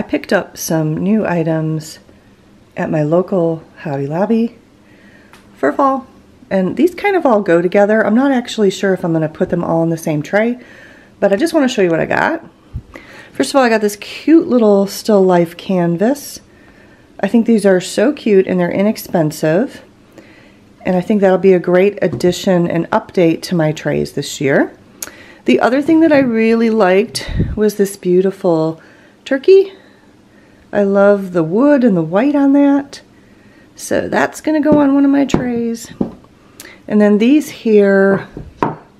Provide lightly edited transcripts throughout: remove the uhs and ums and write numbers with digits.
I picked up some new items at my local Hobby Lobby for fall, and these kind of all go together. I'm not actually sure if I'm going to put them all in the same tray, but I just want to show you what I got. First of all, I got this cute little still life canvas. I think these are so cute and they're inexpensive, and I think that'll be a great addition and update to my trays this year. The other thing that I really liked was this beautiful turkey. I love the wood and the white on that. So that's going to go on one of my trays. And then these here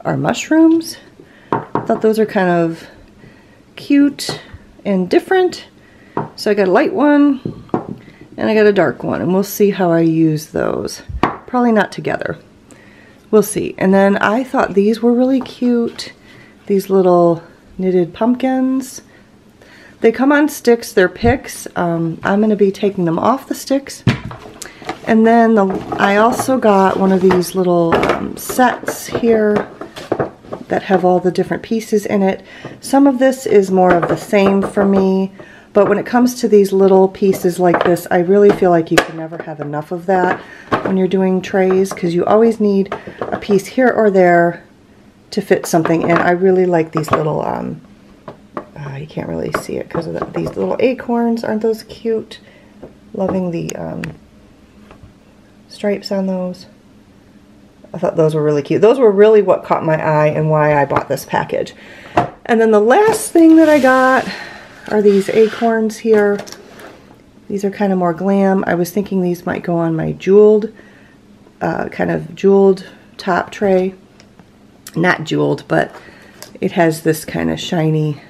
are mushrooms. I thought those are kind of cute and different. So I got a light one and I got a dark one, and we'll see how I use those. Probably not together. We'll see. And then I thought these were really cute. These little knitted pumpkins. They come on sticks, they're picks. I'm gonna be taking them off the sticks. And then I also got one of these little sets here that have all the different pieces in it. Some of this is more of the same for me, but when it comes to these little pieces like this, I really feel like you can never have enough of that when you're doing trays, because you always need a piece here or there to fit something in. I really like these little, you can't really see it because of these little acorns. Aren't those cute? Loving the stripes on those. I thought those were really cute. Those were really what caught my eye and why I bought this package. And then the last thing that I got are these acorns here. These are kind of more glam. I was thinking these might go on my jeweled, kind of jeweled top tray. Not jeweled, but it has this kind of shiny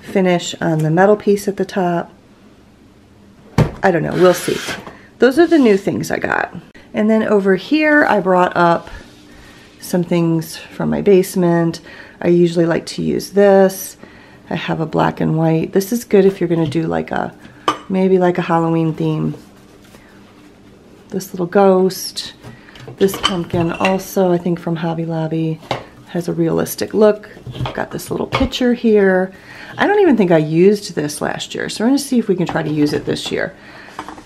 finish on the metal piece at the top. I don't know, we'll see. Those are the new things I got. And then over here I brought up some things from my basement. I usually like to use this. I have a black and white. This is good if you're gonna do like a, maybe like a Halloween theme. This little ghost. This pumpkin also, I think from Hobby Lobby, has a realistic look. Got this little picture here. I don't even think I used this last year, so we're gonna see if we can try to use it this year.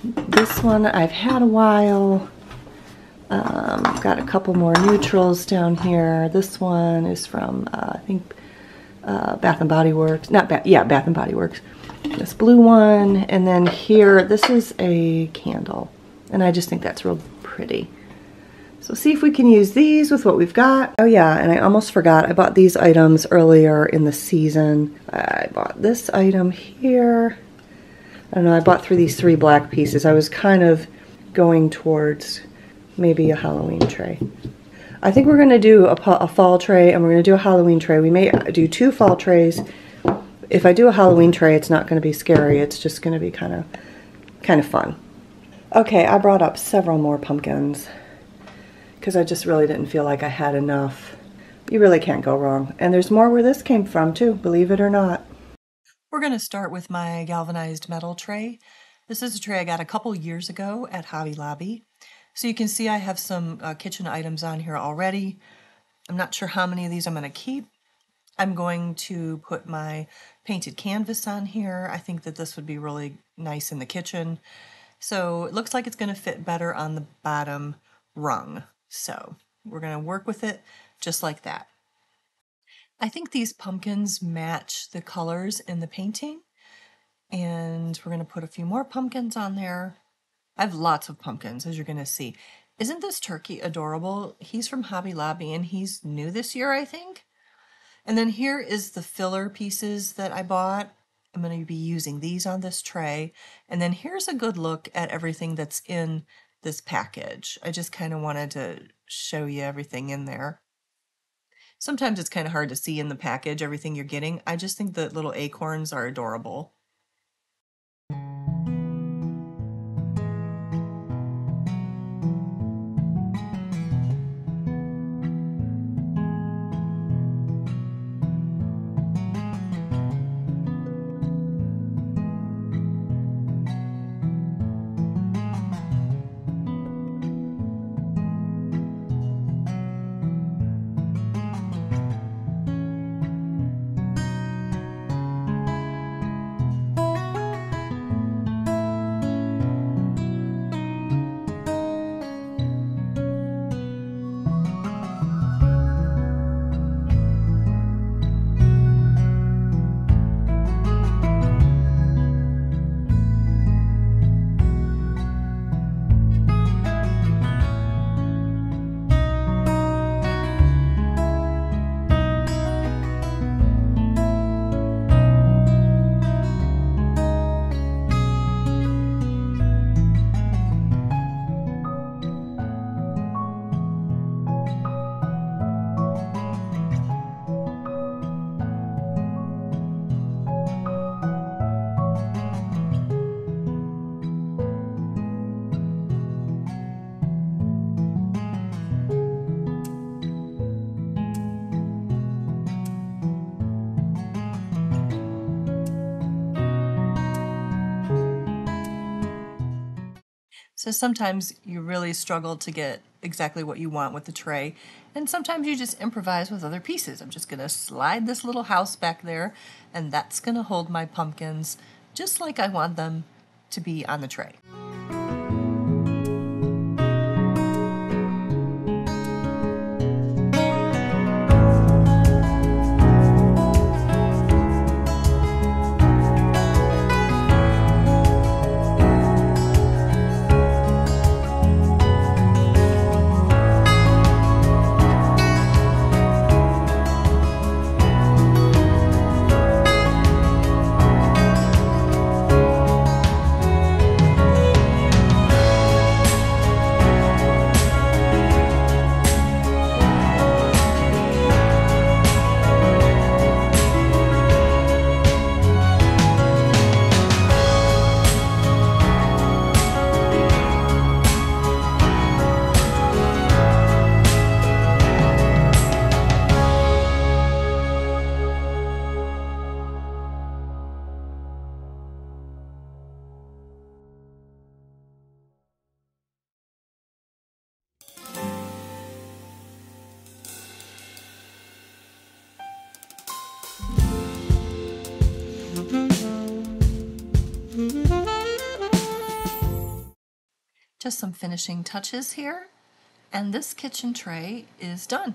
This one I've had a while. Got a couple more neutrals down here. This one is from, I think, Bath & Body Works. Bath & Body Works. This blue one, and then here, this is a candle, and I just think that's real pretty. So see if we can use these with what we've got. Oh yeah, and I almost forgot, I bought these items earlier in the season. I bought this item here. I don't know, I bought through these three black pieces. I was kind of going towards maybe a Halloween tray. I think we're gonna do a fall tray and we're gonna do a Halloween tray. We may do two fall trays. If I do a Halloween tray, it's not gonna be scary. It's just gonna be kind of fun. Okay, I brought up several more pumpkins, because I just really didn't feel like I had enough. You really can't go wrong. And there's more where this came from too, believe it or not. We're gonna start with my galvanized metal tray. This is a tray I got a couple years ago at Hobby Lobby. So you can see I have some kitchen items on here already. I'm not sure how many of these I'm gonna keep. I'm going to put my painted canvas on here. I think that this would be really nice in the kitchen. So it looks like it's gonna fit better on the bottom rung. So we're going to work with it just like that. I think these pumpkins match the colors in the painting, and we're going to put a few more pumpkins on there. I have lots of pumpkins, as you're going to see. Isn't this turkey adorable? He's from Hobby Lobby and he's new this year, I think. And then here is the filler pieces that I bought. I'm going to be using these on this tray. And then here's a good look at everything that's in this package. I just kind of wanted to show you everything in there. Sometimes it's kind of hard to see in the package everything you're getting. I just think the little acorns are adorable. So sometimes you really struggle to get exactly what you want with the tray, and sometimes you just improvise with other pieces. I'm just going to slide this little house back there, and that's going to hold my pumpkins just like I want them to be on the tray. Just some finishing touches here, and this kitchen tray is done.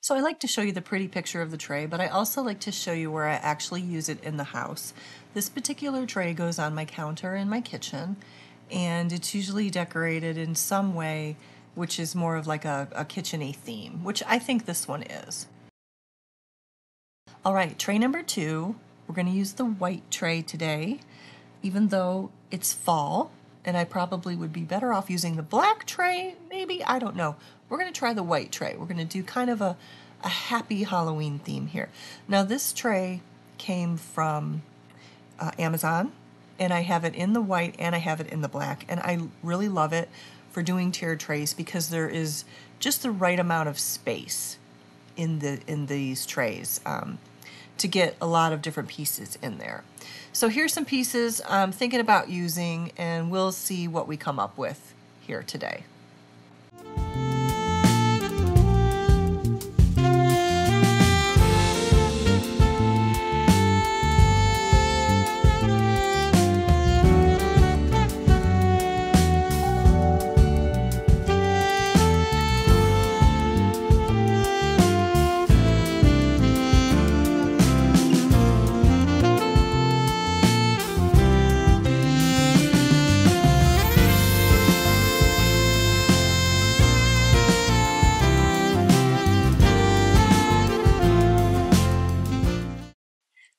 So I like to show you the pretty picture of the tray, but I also like to show you where I actually use it in the house. This particular tray goes on my counter in my kitchen, and it's usually decorated in some way which is more of like a kitchen-y theme, which I think this one is. All right, tray number 2, we're going to use the white tray today, even though it's fall, and I probably would be better off using the black tray, maybe, I don't know. We're going to try the white tray. We're going to do kind of a happy Halloween theme here. Now this tray came from Amazon, and I have it in the white and I have it in the black, and I really love it for doing tiered trays because there is just the right amount of space in these trays to get a lot of different pieces in there. So here's some pieces I'm thinking about using, and we'll see what we come up with here today.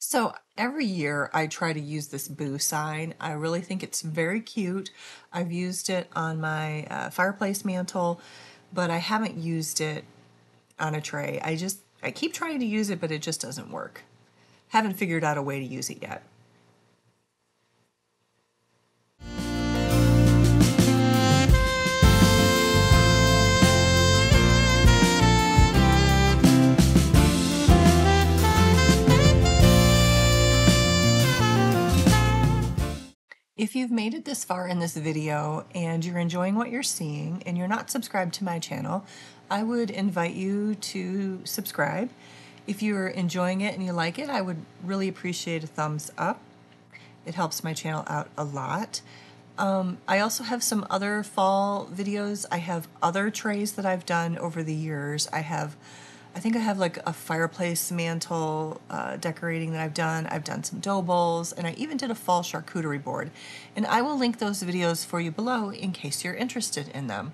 So every year I try to use this boo sign. I really think it's very cute. I've used it on my fireplace mantle, but I haven't used it on a tray. I keep trying to use it, but it just doesn't work. Haven't figured out a way to use it yet. If you've made it this far in this video and you're enjoying what you're seeing and you're not subscribed to my channel, I would invite you to subscribe. If you're enjoying it and you like it, I would really appreciate a thumbs up. It helps my channel out a lot. I also have some other fall videos. I have other trays that I've done over the years. I think I have like a fireplace mantle decorating that I've done. I've done some dough bowls, and I even did a fall charcuterie board. And I will link those videos for you below in case you're interested in them.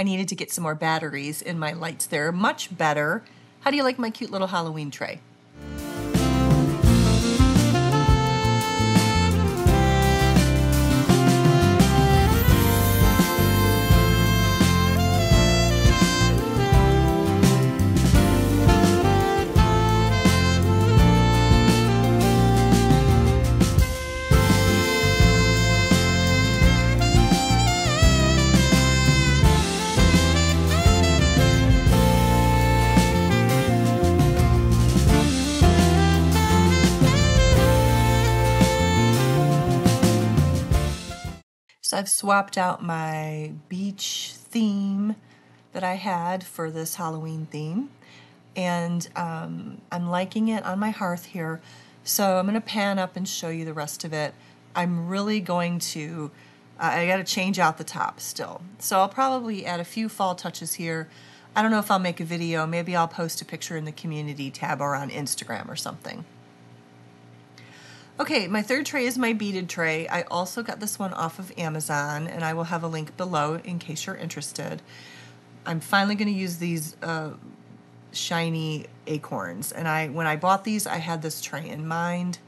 I needed to get some more batteries in my lights. They're much better. How do you like my cute little Halloween tray? So I've swapped out my beach theme that I had for this Halloween theme, and I'm liking it on my hearth here. So I'm going to pan up and show you the rest of it. I'm really going to, I got to change out the top still. So I'll probably add a few fall touches here. I don't know if I'll make a video. Maybe I'll post a picture in the community tab or on Instagram or something. Okay, my third tray is my beaded tray. I also got this one off of Amazon, and I will have a link below in case you're interested. I'm finally going to use these shiny acorns, and when I bought these, I had this tray in mind.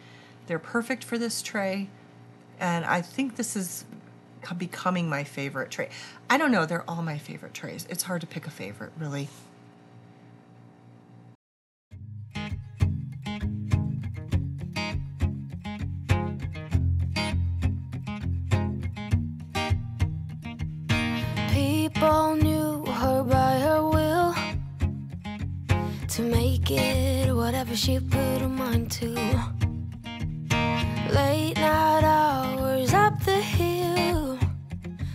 They're perfect for this tray, and I think this is becoming my favorite tray. I don't know, they're all my favorite trays. It's hard to pick a favorite, really. People knew her by her will to make it whatever she put her mind to. Late night hours up the hill,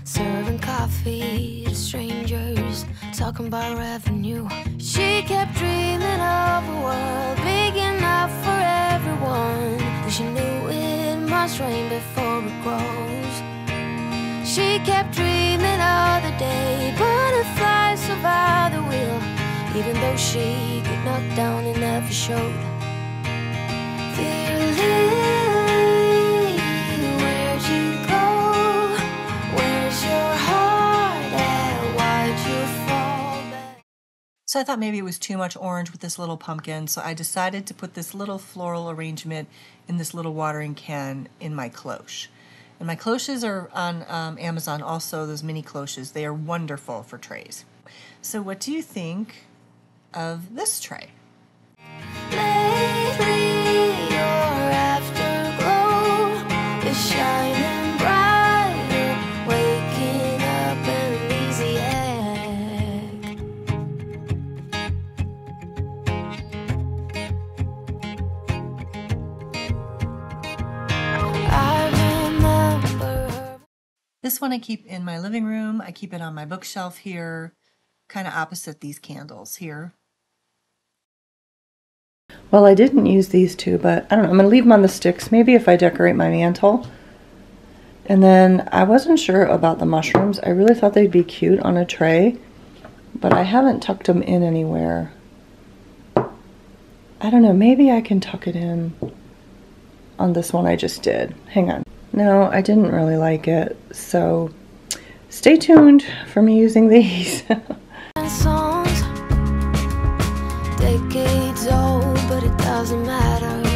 serving coffee to strangers, talking about revenue. She kept dreaming of a world big enough for everyone, but she knew it must rain before it grows. She kept dreaming all the day, butterflies survived the wheel, even though she got knocked down and never showed. Dear Lily, where'd you go? Where's your heart at? Why'd you fall back? So I thought maybe it was too much orange with this little pumpkin, so I decided to put this little floral arrangement in this little watering can in my cloche. And my cloches are on Amazon also, those mini cloches. They are wonderful for trays. So what do you think of this tray? Lately, your afterglow is shining brighter, waking up an easy egg. This one I keep in my living room. I keep it on my bookshelf here, kind of opposite these candles here. Well, I didn't use these two, but I don't know. I'm going to leave them on the sticks, maybe if I decorate my mantle. And then I wasn't sure about the mushrooms. I really thought they'd be cute on a tray, but I haven't tucked them in anywhere. I don't know. Maybe I can tuck it in on this one I just did. Hang on. No, I didn't really like it, so stay tuned for me using these. Songs, decades old, but it doesn't matter.